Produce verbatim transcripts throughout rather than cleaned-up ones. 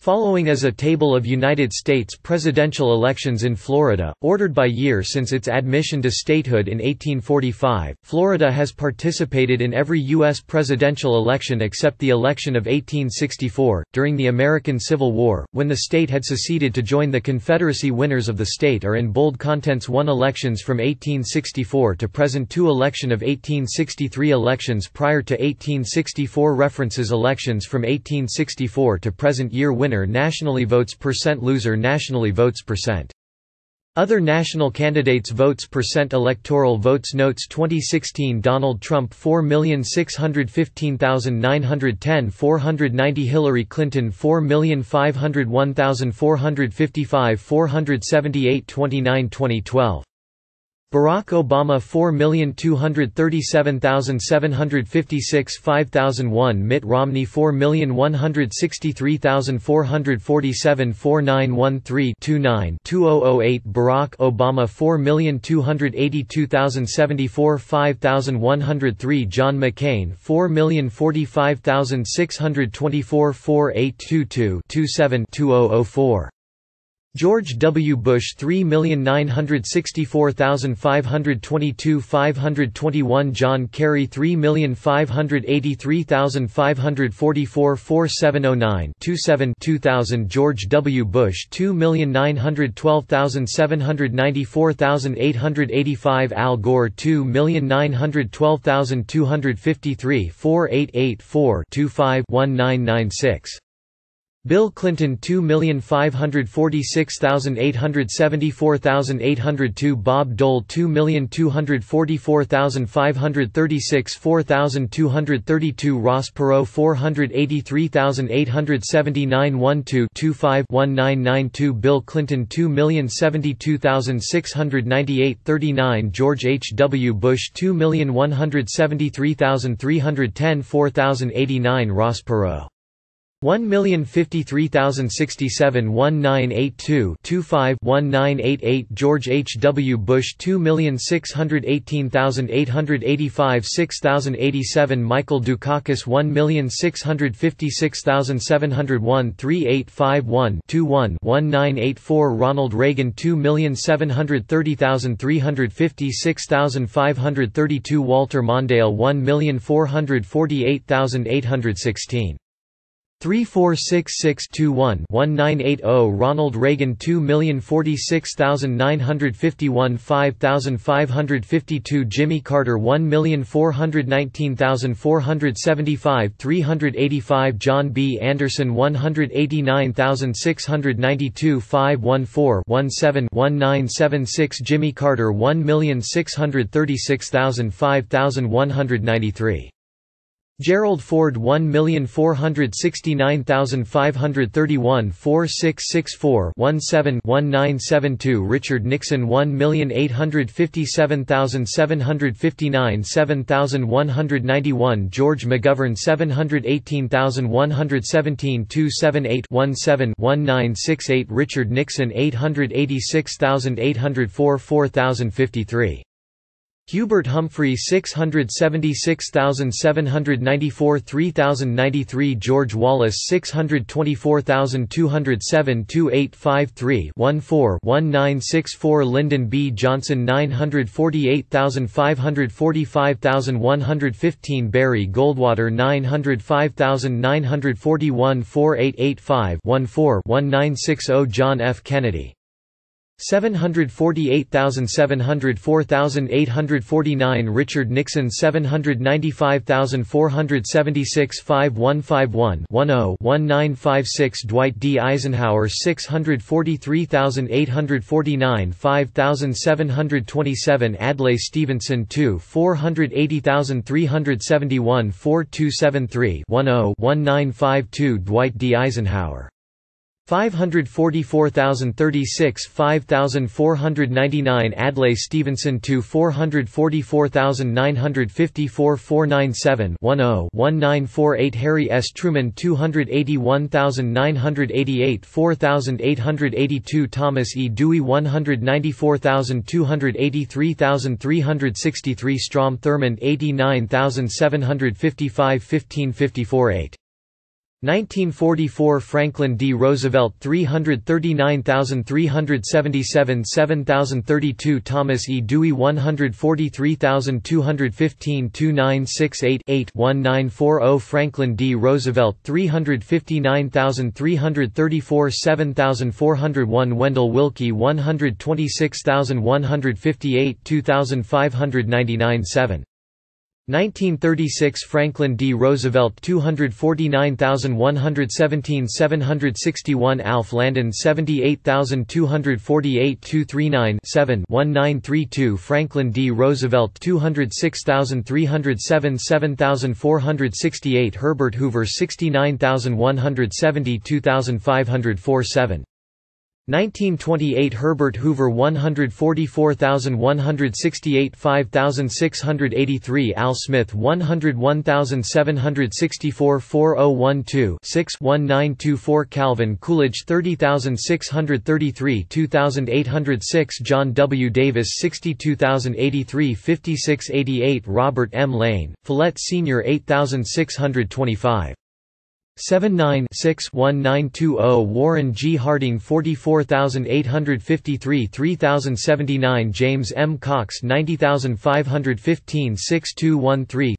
Following is a table of United States presidential elections in Florida, ordered by year since its admission to statehood in eighteen forty-five. Florida has participated in every U S presidential election except the election of eighteen sixty-four, during the American Civil War, when the state had seceded to join the Confederacy. Winners of the state are in bold contents. Won elections from eighteen sixty-four to present. Two election of eighteen sixty-three. Elections prior to eighteen sixty-four. References. Elections from eighteen sixty-four to present. Year. Winner nationally votes percent. Loser nationally votes percent. Other national candidates votes percent. Electoral votes. Notes. Twenty sixteen Donald Trump four million six hundred fifteen thousand nine hundred ten. Four hundred ninety. Hillary Clinton four million five hundred one thousand four hundred fifty-five. four hundred seventy-eight. twenty-nine. twenty twelve Barack Obama four million two hundred thirty-seven thousand seven hundred fifty-six. five thousand one Mitt Romney four million one hundred sixty-three thousand four hundred forty-seven. four nine one three two nine two thousand eight Barack Obama four million two hundred eighty-two thousand seventy-four. five thousand one hundred three John McCain four million forty-five thousand six hundred twenty-four. four eight two two two seven two thousand four George W Bush three million nine hundred sixty-four thousand five hundred twenty-two. five hundred twenty-one John Kerry three million five hundred eighty-three thousand five hundred forty-four. forty-seven oh nine twenty-seven two thousand George W Bush two million nine hundred twelve thousand seven hundred ninety-four. eight hundred eighty-five Al Gore two million nine hundred twelve thousand two hundred fifty-three. forty-eight eighty-four twenty-five nineteen ninety-six Bill Clinton two million five hundred forty-six thousand eight hundred seventy-four. forty-eight oh two Bob Dole two million two hundred forty-four thousand five hundred thirty-six. forty-two thirty-two Ross Perot four hundred eighty-three thousand eight hundred seventy-nine. twelve twenty-five nineteen ninety-two Bill Clinton two million seventy-two thousand six hundred ninety-eight. thirty-nine George H W Bush two million one hundred seventy-three thousand three hundred ten. forty-oh eighty-nine Ross Perot one million fifty-three thousand sixty-seven. nineteen eighty-two twenty-five nineteen eighty-eight George H W Bush two million six hundred eighteen thousand eight hundred eighty-five. six thousand eighty-seven Michael Dukakis one million six hundred fifty-six thousand seven hundred one. thirty-eight fifty-one twenty-one nineteen eighty-four Ronald Reagan two million seven hundred thirty thousand three hundred fifty-six. five hundred thirty-two Walter Mondale one million four hundred forty-eight thousand eight hundred sixteen. three four six six two one one nine eight zero Ronald Reagan two million forty-six thousand nine hundred fifty-one. five thousand five hundred fifty-two Jimmy Carter one million four hundred nineteen thousand four hundred seventy-five. three hundred eighty-five John B. Anderson one hundred eighty-nine thousand six hundred ninety-two. five hundred fourteen seventeen nineteen seventy-six Jimmy Carter one million six hundred thirty-six thousand. five thousand one hundred ninety-three Gerald Ford one million four hundred sixty-nine thousand five hundred thirty-one. forty-six sixty-four seventeen nineteen seventy-two Richard Nixon one million eight hundred fifty-seven thousand seven hundred fifty-nine. seven thousand one hundred ninety-one George McGovern seven hundred eighteen thousand one hundred seventeen. two seventy-eight nineteen sixty-eight Richard Nixon eight hundred eighty-six thousand eight hundred four. four thousand fifty-three Hubert Humphrey six hundred seventy-six thousand seven hundred ninety-four. three thousand ninety-three George Wallace six hundred twenty-four thousand two hundred seven. two eight five three one four one nine six four Lyndon B. Johnson nine hundred forty-eight thousand five hundred forty-five. one thousand one hundred fifteen Barry Goldwater nine hundred five thousand nine hundred forty-one. four eight eight five one four one nine six zero John F. Kennedy seven hundred forty-eight thousand seven hundred. four thousand eight hundred forty-nine Richard Nixon seven hundred ninety-five thousand four hundred seventy-six. five one five one ten nineteen fifty-six Dwight D. Eisenhower six hundred forty-three thousand eight hundred forty-nine. five thousand seven hundred twenty-seven Adlai Stevenson two million four hundred eighty thousand three hundred seventy-one. forty-two seventy-three nineteen fifty-two Dwight D. Eisenhower five hundred forty-four thousand thirty-six five thousand four hundred ninety-nine Adlai Stevenson to four hundred forty-four thousand nine hundred fifty-four four ninety-seven to nineteen forty-eight Harry S. Truman two hundred eighty-one thousand nine hundred eighty-eight four thousand eight hundred eighty-two Thomas E. Dewey one hundred ninety-four thousand two hundred eighty-three three hundred sixty-three Strom Thurmond eighty-nine thousand seven hundred fifty-five fifteen fifty-four eight nineteen forty-four Franklin D. Roosevelt three hundred thirty-nine thousand three hundred seventy-seven seven thousand thirty-two Thomas E. Dewey one hundred forty-three thousand two hundred fifteen two nine six eight eight nineteen forty Franklin D. Roosevelt three hundred fifty-nine thousand three hundred thirty-four seven thousand four hundred one Wendell Wilkie one hundred twenty-six thousand one hundred fifty-eight two thousand five hundred ninety-nine seven nineteen thirty-six Franklin D. Roosevelt two hundred forty-nine thousand one hundred seventeen seven hundred sixty-one Alf Landon seventy-eight thousand two hundred forty-eight two thirty-nine nineteen thirty-two Franklin D. Roosevelt two hundred six thousand three hundred seven seven thousand four hundred sixty-eight Herbert Hoover sixty-nine thousand one hundred seventy two thousand five hundred four seven nineteen twenty-eight Herbert Hoover one hundred forty-four thousand one hundred sixty-eight five thousand six hundred eighty-three Al Smith one hundred one thousand seven hundred sixty-four four thousand twelve nineteen twenty-four Calvin Coolidge thirty thousand six hundred thirty-three two thousand eight hundred six John W. Davis sixty-two thousand eighty-three fifty-six eighty-eight Robert M. Lane, Follett Senior eight thousand six hundred twenty-five seventy-nine six nineteen twenty Warren G. Harding forty-four thousand eight hundred fifty-three three thousand seventy-nine James M. Cox ninety thousand five hundred fifteen sixty-two thirteen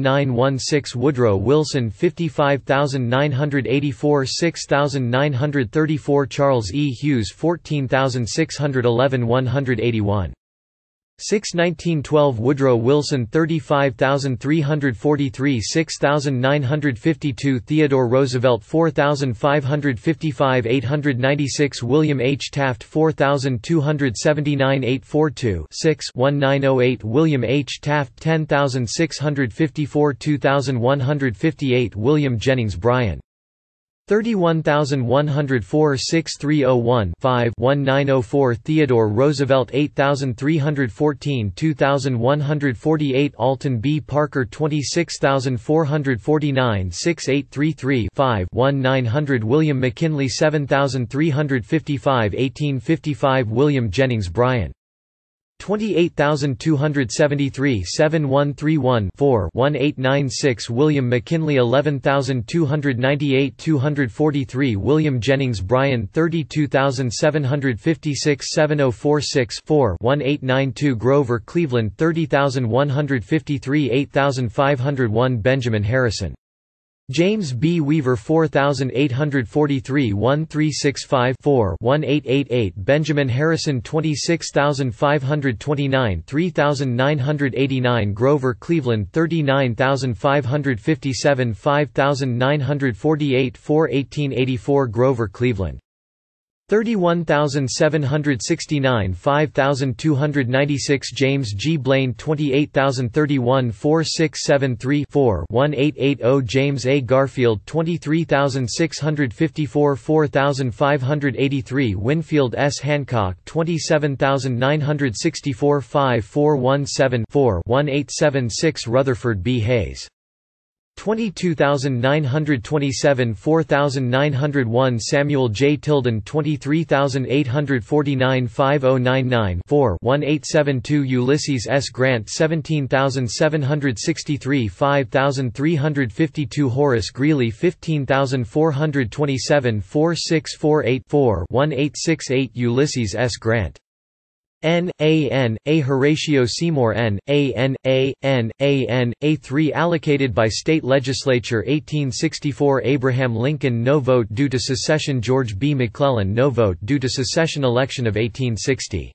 nineteen sixteen Woodrow Wilson fifty-five thousand nine hundred eighty-four six thousand nine hundred thirty-four Charles E. Hughes fourteen thousand six hundred eleven one hundred eighty-one six nineteen twelve Woodrow Wilson thirty-five thousand three hundred forty-three six thousand nine hundred fifty-two Theodore Roosevelt four thousand five hundred fifty-five eight hundred ninety-six William H. Taft four thousand two hundred seventy-nine eight hundred forty-two nineteen oh eight William H. Taft ten thousand six hundred fifty-four two thousand one hundred fifty-eight William Jennings Bryan thirty-one thousand one hundred four sixty-three oh one five nineteen oh four Theodore Roosevelt eight thousand three hundred fourteen two thousand one hundred forty-eight Alton B. Parker twenty-six thousand four hundred forty-nine sixty-eight thirty-three five nineteen hundred William McKinley seven thousand three hundred fifty-five eighteen fifty-five William Jennings Bryan twenty-eight thousand two hundred seventy-three seventy-one thirty-one eighteen ninety-six William McKinley eleven thousand two hundred ninety-eight two hundred forty-three William Jennings Bryan thirty-two thousand seven hundred fifty-six seventy oh forty-six eighteen ninety-two Grover Cleveland thirty thousand one hundred fifty-three eighty-five oh one Benjamin Harrison James B. Weaver four thousand eight hundred forty-three thirteen sixty-five eighteen eighty-eight Benjamin Harrison twenty-six thousand five hundred twenty-nine thirty-nine eighty-nine Grover Cleveland thirty-nine thousand five hundred fifty-seven five thousand nine hundred forty-eight eighteen eighty-four Grover Cleveland thirty-one thousand seven hundred sixty-nine five thousand two hundred ninety-six James G. Blaine twenty-eight thousand thirty-one forty-six seventy-three eighteen eighty James A. Garfield twenty-three thousand six hundred fifty-four forty-five eighty-three Winfield S. Hancock twenty-seven thousand nine hundred sixty-four fifty-four seventeen eighteen seventy-six Rutherford B. Hayes twenty-two thousand nine hundred twenty-seven forty-nine oh one Samuel J. Tilden twenty-three thousand eight hundred forty-nine fifty ninety-nine eighteen seventy-two Ulysses S. Grant seventeen thousand seven hundred sixty-three five thousand three hundred fifty-two Horace Greeley fifteen thousand four hundred twenty-seven forty-six forty-eight eighteen sixty-eight Ulysses S. Grant N, A, N, A. Horatio Seymour N, A, N, A, N, A, N, A three allocated by state legislature eighteen sixty-four Abraham Lincoln no vote due to secession George B. McClellan no vote due to secession election of eighteen sixty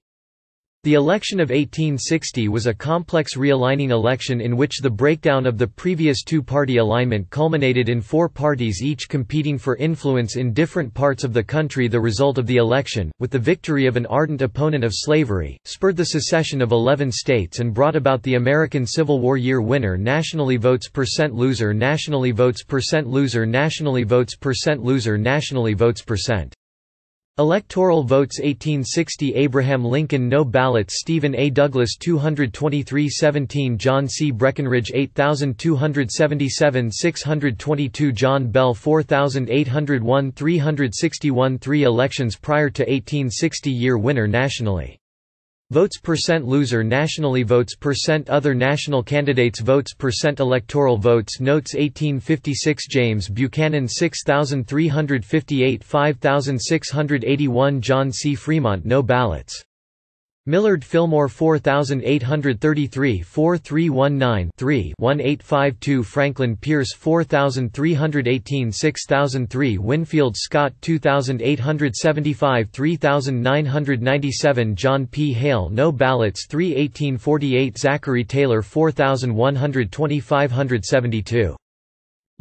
The election of eighteen sixty was a complex realigning election in which the breakdown of the previous two-party alignment culminated in four parties each competing for influence in different parts of the country. The result of the election, with the victory of an ardent opponent of slavery, spurred the secession of eleven states and brought about the American Civil War. Year winner nationally votes percent loser nationally votes percent loser nationally votes percent loser nationally votes percent. Electoral votes eighteen sixty Abraham Lincoln no ballots Stephen A. Douglas two hundred twenty-three seventeen John C. Breckinridge eight thousand two hundred seventy-seven six hundred twenty-two John Bell four thousand eight hundred one three hundred sixty-one three elections prior to eighteen sixty year winner nationally. Votes percent loser nationally votes percent other national candidates votes percent electoral votes notes eighteen fifty-six James Buchanan six thousand three hundred fifty-eight five thousand six hundred eighty-one John C. Fremont no ballots Millard Fillmore four thousand eight hundred thirty-three four three one nine three one eight five two Franklin Pierce four thousand three hundred eighteen six thousand three Winfield Scott two thousand eight hundred seventy-five three thousand nine hundred ninety-seven John P. Hale no ballots three eighteen forty-eight Zachary Taylor four thousand one hundred twenty five hundred seventy-two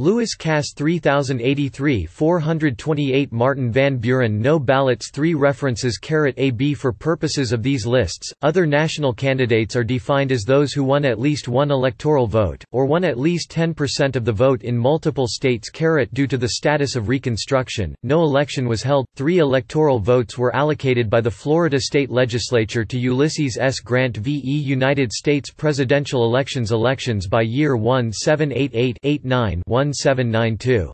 Lewis Cass three thousand eighty-three four hundred twenty-eight Martin Van Buren no ballots three references caret A B for purposes of these lists, other national candidates are defined as those who won at least one electoral vote, or won at least ten percent of the vote in multiple states caret due to the status of Reconstruction, no election was held, three electoral votes were allocated by the Florida state legislature to Ulysses S. Grant v. E. United States presidential elections elections by year one seven eight eight eight nine one seventeen ninety-two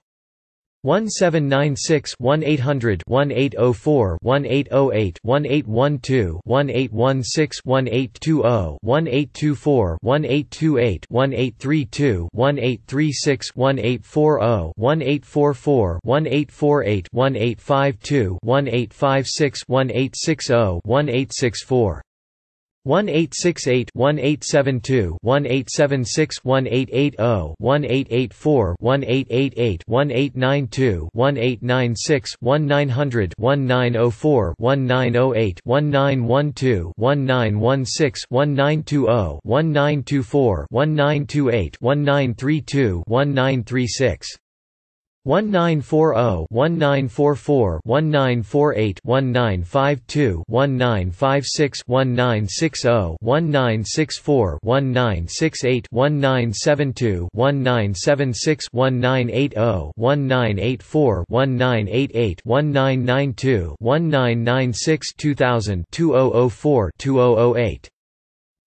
seventeen ninety-six eighteen hundred eighteen oh four eighteen oh eight eighteen twelve eighteen sixteen eighteen twenty eighteen twenty-four eighteen twenty-eight eighteen thirty-two eighteen thirty-six eighteen forty eighteen forty-four eighteen forty-eight eighteen fifty-two eighteen fifty-six eighteen sixty eighteen sixty-four eighteen sixty-eight eighteen seventy-two eighteen seventy-six eighteen eighty eighteen eighty-four eighteen eighty-eight eighteen ninety-two eighteen ninety-six nineteen hundred nineteen oh four nineteen oh eight nineteen twelve nineteen sixteen nineteen twenty nineteen twenty-four nineteen twenty-eight nineteen thirty-two nineteen thirty-six nineteen forty nineteen forty-four nineteen forty-eight nineteen fifty-two nineteen fifty-six nineteen sixty nineteen sixty-four nineteen sixty-eight nineteen seventy-two nineteen seventy-six nineteen eighty nineteen eighty-four nineteen eighty-eight nineteen ninety-two nineteen ninety-six two thousand two thousand four two thousand eight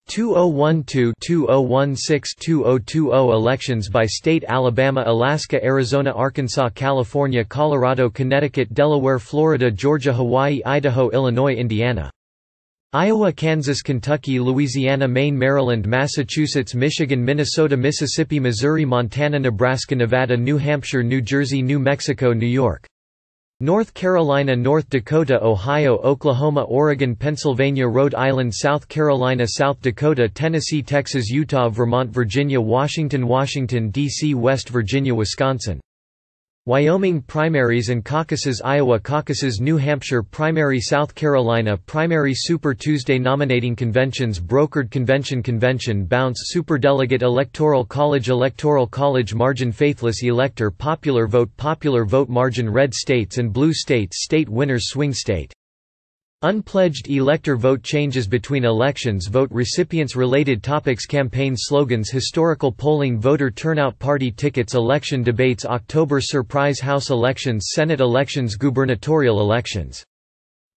two thousand twelve to two thousand sixteen to two thousand twenty Elections by state Alabama Alaska Arizona Arkansas California Colorado Connecticut Delaware Florida Georgia Hawaii Idaho Illinois Indiana Iowa Kansas Kentucky Louisiana Maine Maryland Massachusetts Michigan Minnesota Mississippi Missouri Montana Nebraska Nevada New Hampshire New Jersey New Mexico New York North Carolina North Dakota Ohio Oklahoma Oregon Pennsylvania Rhode Island South Carolina South Dakota Tennessee Texas Utah Vermont Virginia Washington Washington, D C West Virginia Wisconsin Wyoming primaries and caucuses Iowa caucuses New Hampshire primary South Carolina primary Super Tuesday nominating conventions brokered convention convention bounce superdelegate electoral college electoral college margin faithless elector popular vote popular vote margin red states and blue states state winners swing state unpledged elector vote changes between elections vote recipients related topics campaign slogans historical polling voter turnout party tickets election debates October surprise House elections Senate elections gubernatorial elections